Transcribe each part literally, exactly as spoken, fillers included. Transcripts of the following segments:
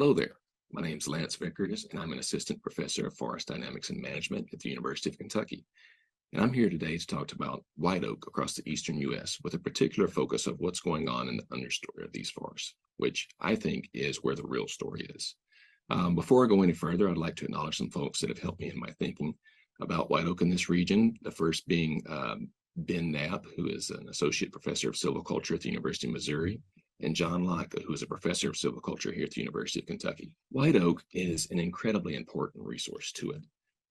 Hello there, my name is Lance Vickers, and I'm an assistant professor of forest dynamics and management at the University of Kentucky. And I'm here today to talk about white oak across the eastern U S with a particular focus of what's going on in the understory of these forests, which I think is where the real story is. Um, before I go any further, I'd like to acknowledge some folks that have helped me in my thinking about white oak in this region, the first being um, Ben Knapp, who is an associate professor of silviculture at the University of Missouri, and John Locke, who is a professor of silviculture here at the University of Kentucky. White oak is an incredibly important resource to it.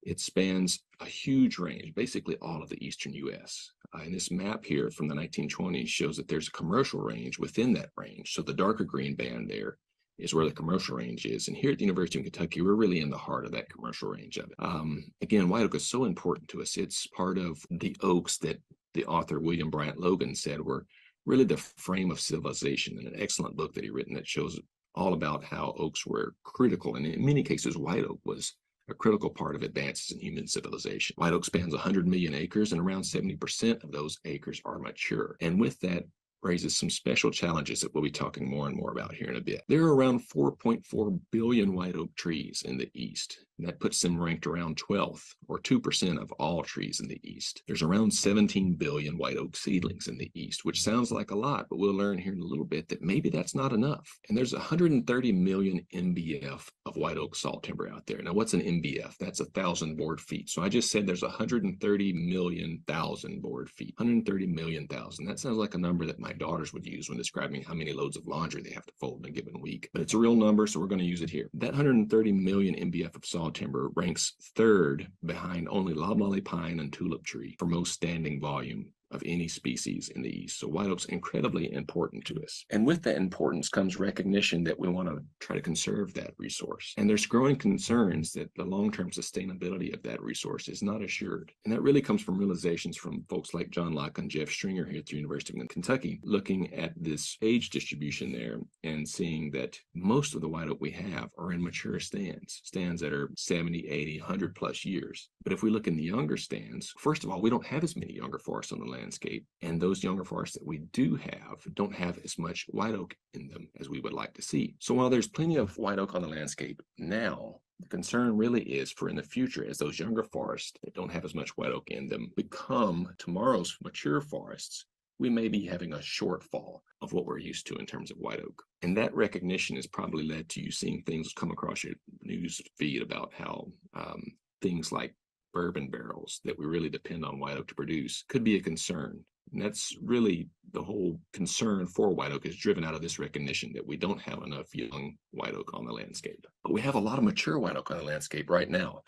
It spans a huge range, basically all of the eastern U S. Uh, and this map here from the nineteen twenties shows that there's a commercial range within that range. So the darker green band there is where the commercial range is. And here at the University of Kentucky, we're really in the heart of that commercial range of it. Um, again, white oak is so important to us. It's part of the oaks that the author William Bryant Logan said were really the frame of civilization, and an excellent book that he written that shows all about how oaks were critical, and in many cases white oak was a critical part of advances in human civilization. White oak spans one hundred million acres, and around seventy percent of those acres are mature, and with that raises some special challenges that we'll be talking more and more about here in a bit. There are around four point four billion white oak trees in the East, and that puts them ranked around twelfth or two percent of all trees in the East. There's around seventeen billion white oak seedlings in the East, which sounds like a lot, but we'll learn here in a little bit that maybe that's not enough. And there's one hundred thirty million M B F of white oak saw timber out there. Now, what's an M B F? That's a thousand board feet. So I just said there's one hundred thirty million thousand board feet, one hundred thirty million thousand. That sounds like a number that might my daughters would use when describing how many loads of laundry they have to fold in a given week. But it's a real number, so we're going to use it here. That one hundred thirty million M B F of saw timber ranks third behind only loblolly pine and tulip tree for most standing volume of any species in the East. So white oak's incredibly important to us. And with that importance comes recognition that we want to try to conserve that resource. And there's growing concerns that the long-term sustainability of that resource is not assured. And that really comes from realizations from folks like John Locke and Jeff Stringer here at the University of Kentucky, looking at this age distribution there and seeing that most of the white oak we have are in mature stands, stands that are seventy, eighty, one hundred plus years. But if we look in the younger stands, first of all, we don't have as many younger forests on the land landscape, and those younger forests that we do have don't have as much white oak in them as we would like to see. So while there's plenty of white oak on the landscape now, the concern really is for in the future, as those younger forests that don't have as much white oak in them become tomorrow's mature forests, we may be having a shortfall of what we're used to in terms of white oak. And that recognition has probably led to you seeing things come across your news feed about how um, things like bourbon barrels that we really depend on white oak to produce could be a concern. And that's really the whole concern for white oak is driven out of this recognition that we don't have enough young white oak on the landscape. But we have a lot of mature white oak on the landscape right now.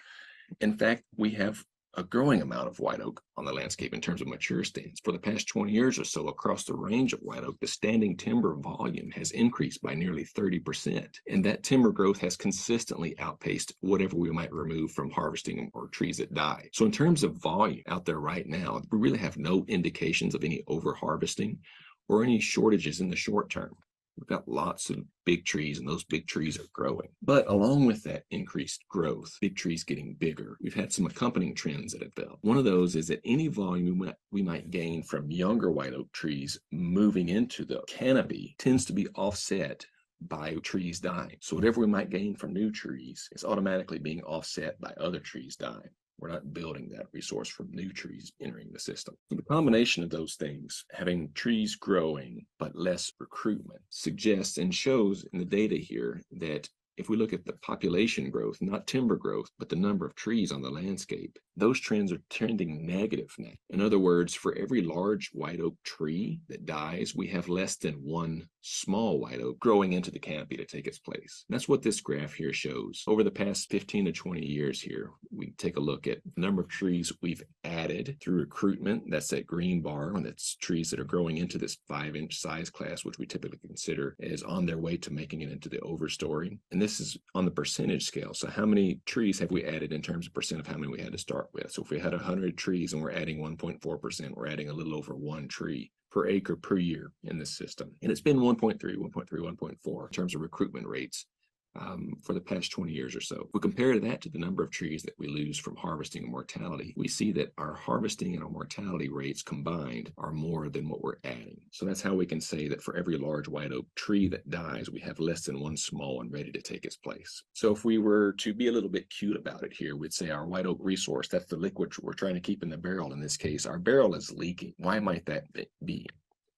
In fact, we have a growing amount of white oak on the landscape in terms of mature stands. For the past twenty years or so across the range of white oak, the standing timber volume has increased by nearly thirty percent. And that timber growth has consistently outpaced whatever we might remove from harvesting or trees that die. So in terms of volume out there right now, we really have no indications of any over-harvesting or any shortages in the short term. We've got lots of big trees, and those big trees are growing. But along with that increased growth, big trees getting bigger, we've had some accompanying trends that have developed. One of those is that any volume we might gain from younger white oak trees moving into the canopy tends to be offset by trees dying. So whatever we might gain from new trees is automatically being offset by other trees dying. We're not building that resource from new trees entering the system. So the combination of those things, having trees growing but less recruitment, suggests and shows in the data here that if we look at the population growth, not timber growth, but the number of trees on the landscape, those trends are trending negative now. In other words, for every large white oak tree that dies, we have less than one small white oak growing into the canopy to take its place. And that's what this graph here shows. Over the past fifteen to twenty years here, we take a look at the number of trees we've added through recruitment. That's that green bar, and that's trees that are growing into this five inch size class, which we typically consider as on their way to making it into the overstory. And this is on the percentage scale. So how many trees have we added in terms of percent of how many we had to start with? So if we had one hundred trees and we're adding one point four percent, we're adding a little over one tree per acre per year in this system. And it's been one point three, one point three, one point four in terms of recruitment rates um, for the past twenty years or so. We compare that to the number of trees that we lose from harvesting and mortality. We see that our harvesting and our mortality rates combined are more than what we're adding. So that's how we can say that for every large white oak tree that dies, we have less than one small one ready to take its place. So if we were to be a little bit cute about it here, we'd say our white oak resource, that's the liquid we're trying to keep in the barrel. In this case, our barrel is leaking. Why might that be?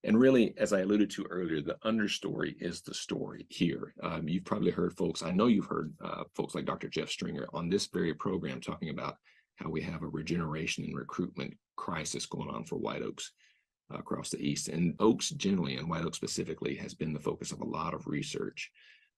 And really, as I alluded to earlier, the understory is the story here. Um, you've probably heard folks, I know you've heard uh, folks like Doctor Jeff Stringer on this very program talking about how we have a regeneration and recruitment crisis going on for white oaks uh, across the East. And oaks generally, and white oak specifically, has been the focus of a lot of research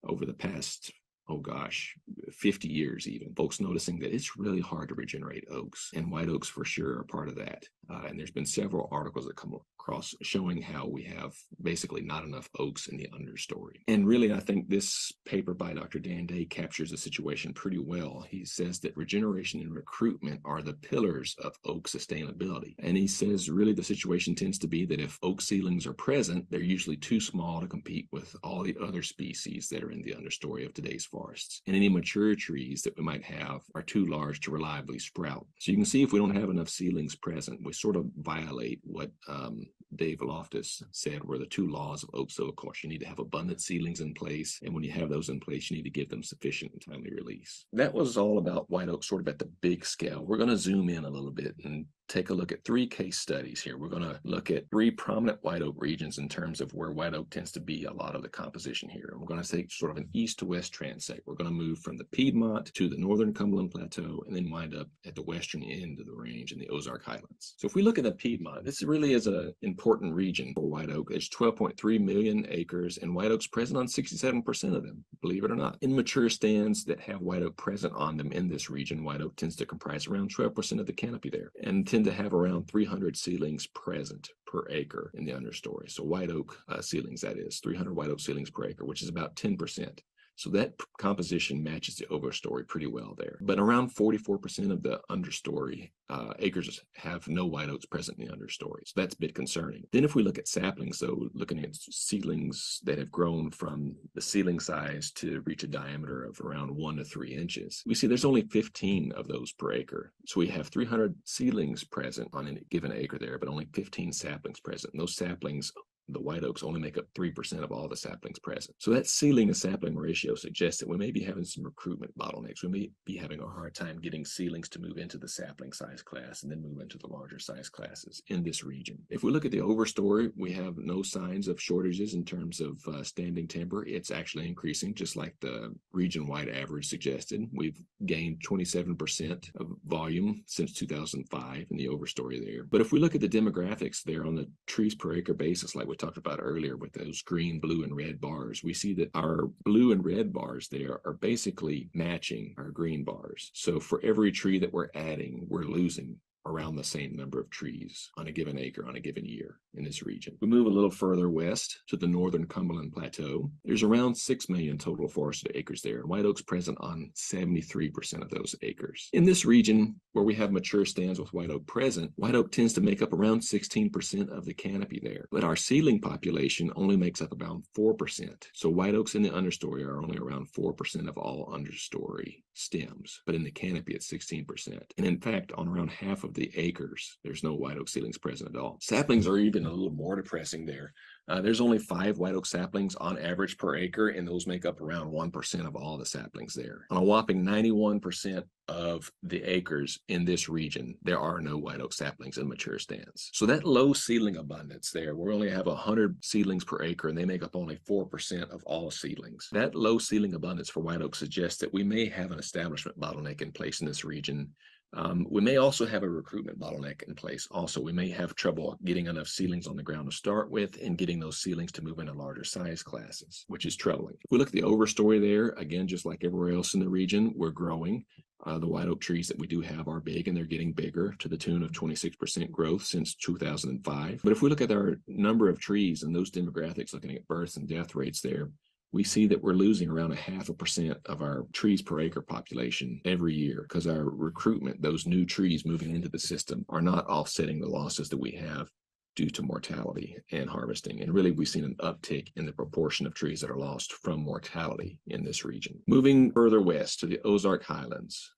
over the past, oh gosh, fifty years even. Folks noticing that it's really hard to regenerate oaks, and white oaks for sure are part of that. Uh, and there's been several articles that come across showing how we have basically not enough oaks in the understory. And really, I think this paper by Doctor Dan Day captures the situation pretty well. He says that regeneration and recruitment are the pillars of oak sustainability. And he says really the situation tends to be that if oak seedlings are present, they're usually too small to compete with all the other species that are in the understory of today's forests. And any mature trees that we might have are too large to reliably sprout. So you can see if we don't have enough seedlings present, we sort of violate what um, Dave Loftus said were the two laws of oak silviculture. You need to have abundant seedlings in place, and when you have those in place, you need to give them sufficient and timely release. That was all about white oak sort of at the big scale. We're going to zoom in a little bit and take a look at three case studies here. We're going to look at three prominent white oak regions in terms of where white oak tends to be a lot of the composition here. And we're going to take sort of an east to west transect. We're going to move from the Piedmont to the northern Cumberland Plateau and then wind up at the western end of the range in the Ozark Highlands. So if we look at the Piedmont, this really is an important region for white oak. It's twelve point three million acres, and white oak's present on sixty-seven percent of them, believe it or not. In mature stands that have white oak present on them in this region, white oak tends to comprise around twelve percent of the canopy there, and tend to have around three hundred seedlings present per acre in the understory. So white oak uh, seedlings, that is, three hundred white oak seedlings per acre, which is about ten percent. So that composition matches the overstory pretty well there. But around forty-four percent of the understory uh, acres have no white oaks present in the understory. So that's a bit concerning. Then if we look at saplings, so looking at seedlings that have grown from the seedling size to reach a diameter of around one to three inches, we see there's only fifteen of those per acre. So we have three hundred seedlings present on a given acre there, but only fifteen saplings present. And those saplings, the white oaks, only make up three percent of all the saplings present. So that seedling to sapling ratio suggests that we may be having some recruitment bottlenecks. We may be having a hard time getting seedlings to move into the sapling size class and then move into the larger size classes in this region. If we look at the overstory, we have no signs of shortages in terms of uh, standing timber. It's actually increasing, just like the region-wide average suggested. We've gained twenty-seven percent of volume since two thousand five in the overstory there. But if we look at the demographics there on the trees per acre basis, like we talked about earlier with those green, blue, and red bars, we see that our blue and red bars there are basically matching our green bars. So for every tree that we're adding, we're losing around the same number of trees on a given acre on a given year in this region. We move a little further west to the northern Cumberland Plateau. There's around six million total forested acres there, and white oaks present on seventy-three percent of those acres. In this region where we have mature stands with white oak present, white oak tends to make up around sixteen percent of the canopy there, but our seedling population only makes up about four percent. So white oaks in the understory are only around four percent of all understory stems, but in the canopy it's sixteen percent. And in fact, on around half of the acres, there's no white oak seedlings present at all. Saplings are even a little more depressing there. Uh, there's only five white oak saplings on average per acre, and those make up around one percent of all the saplings there. On a whopping ninety-one percent of the acres in this region, there are no white oak saplings in mature stands. So that low seedling abundance there, we only have one hundred seedlings per acre, and they make up only four percent of all seedlings. That low seedling abundance for white oak suggests that we may have an establishment bottleneck in place in this region. Um, we may also have a recruitment bottleneck in place. Also, we may have trouble getting enough seedlings on the ground to start with and getting those seedlings to move into larger size classes, which is troubling. If we look at the overstory there, again, just like everywhere else in the region, we're growing. Uh, the white oak trees that we do have are big, and they're getting bigger to the tune of twenty-six percent growth since two thousand five. But if we look at our number of trees and those demographics, looking at births and death rates there, we see that we're losing around a half a percent of our trees per acre population every year because our recruitment, those new trees moving into the system, are not offsetting the losses that we have due to mortality and harvesting. And really, we've seen an uptick in the proportion of trees that are lost from mortality in this region. Moving further west to the Ozark Highlands,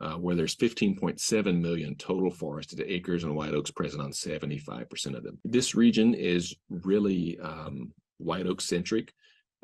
uh, where there's fifteen point seven million total forested acres and white oaks present on seventy-five percent of them. This region is really um, white oak centric.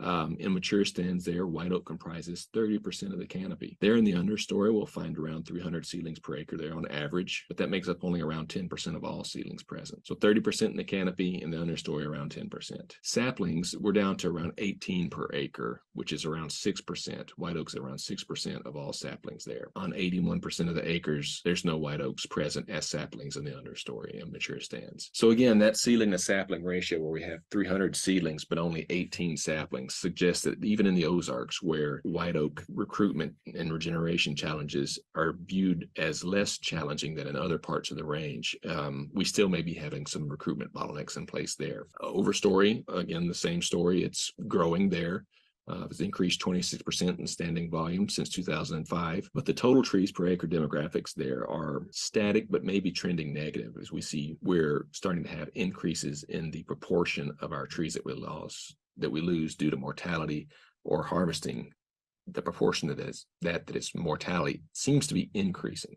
Um, in mature stands there, white oak comprises thirty percent of the canopy. There in the understory, we'll find around three hundred seedlings per acre there on average, but that makes up only around ten percent of all seedlings present. So thirty percent in the canopy and the understory around ten percent. Saplings, we're down to around eighteen per acre, which is around six percent. White oaks around six percent of all saplings there. On eighty-one percent of the acres, there's no white oaks present as saplings in the understory and mature stands. So again, that seedling to sapling ratio where we have three hundred seedlings, but only eighteen saplings, suggests that even in the Ozarks, where white oak recruitment and regeneration challenges are viewed as less challenging than in other parts of the range, um, we still may be having some recruitment bottlenecks in place there. Overstory, again, the same story. It's growing there. Uh, it's increased twenty-six percent in standing volume since two thousand five, but the total trees per acre demographics there are static, but maybe trending negative as we see we're starting to have increases in the proportion of our trees that we lost. that we lose due to mortality or harvesting. The proportion that is that that is mortality seems to be increasing,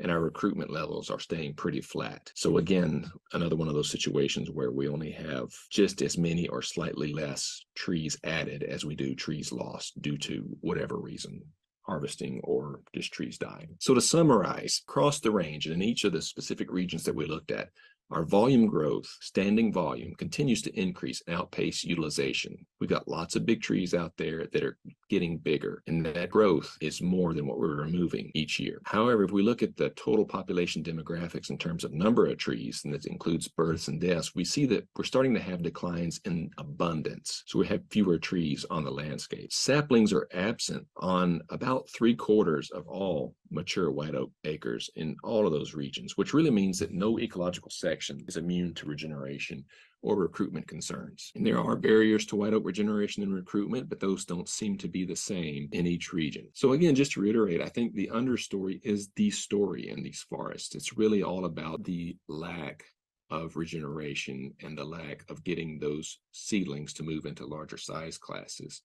and our recruitment levels are staying pretty flat. So again, another one of those situations where we only have just as many or slightly less trees added as we do trees lost due to whatever reason, harvesting or just trees dying. So to summarize, across the range and in each of the specific regions that we looked at, our volume growth, standing volume, continues to increase and outpace utilization. We've got lots of big trees out there that are getting bigger, and that growth is more than what we're removing each year. However, if we look at the total population demographics in terms of number of trees, and that includes births and deaths, we see that we're starting to have declines in abundance. So we have fewer trees on the landscape. Saplings are absent on about three quarters of all mature white oak acres in all of those regions, which really means that no ecological section is immune to regeneration or recruitment concerns. And there are barriers to white oak regeneration and recruitment, but those don't seem to be the same in each region. So again, just to reiterate, I think the understory is the story in these forests. It's really all about the lack of regeneration and the lack of getting those seedlings to move into larger size classes.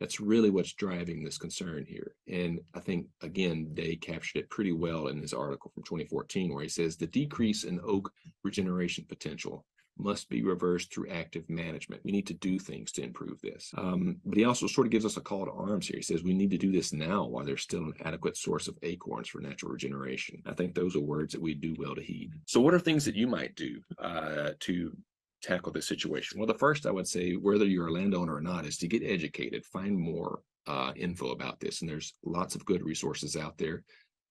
That's really what's driving this concern here. And I think, again, Day captured it pretty well in his article from twenty fourteen, where he says the decrease in oak regeneration potential must be reversed through active management. We need to do things to improve this. Um, but he also sort of gives us a call to arms here. He says we need to do this now while there's still an adequate source of acorns for natural regeneration. I think those are words that we do well to heed. So what are things that you might do uh, to tackle this situation? Well, the first I would say, whether you're a landowner or not, is to get educated, find more uh, info about this. And there's lots of good resources out there.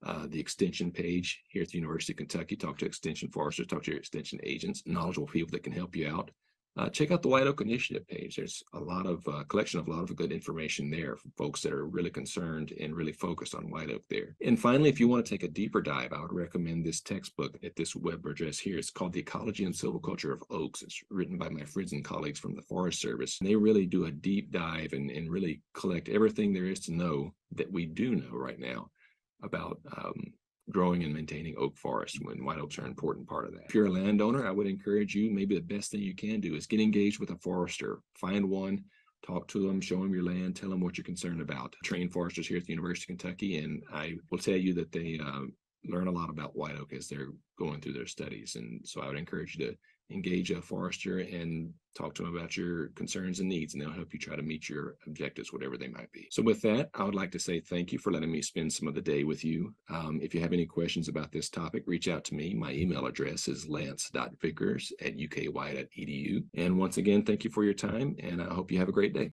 Uh, the extension page here at the University of Kentucky, talk to extension foresters, talk to your extension agents, knowledgeable people that can help you out. Uh, check out the White Oak Initiative page. There's a lot of uh, collection of a lot of good information there for folks that are really concerned and really focused on white oak there. And finally, if you want to take a deeper dive, I would recommend this textbook at this web address here. It's called The Ecology and Silviculture of Oaks. It's written by my friends and colleagues from the Forest Service. And they really do a deep dive and, and really collect everything there is to know that we do know right now about um, growing and maintaining oak forests, when white oaks are an important part of that. If you're a landowner, I would encourage you, maybe the best thing you can do is get engaged with a forester. Find one, talk to them, show them your land, tell them what you're concerned about. Train foresters here at the University of Kentucky, and I will tell you that they uh, learn a lot about white oak as they're going through their studies. And so I would encourage you to engage a forester and talk to them about your concerns and needs, and they'll help you try to meet your objectives, whatever they might be. So with that, I would like to say thank you for letting me spend some of the day with you. Um, if you have any questions about this topic, reach out to me. My email address is lance dot vickers at u k y dot e d u. And once again, thank you for your time, and I hope you have a great day.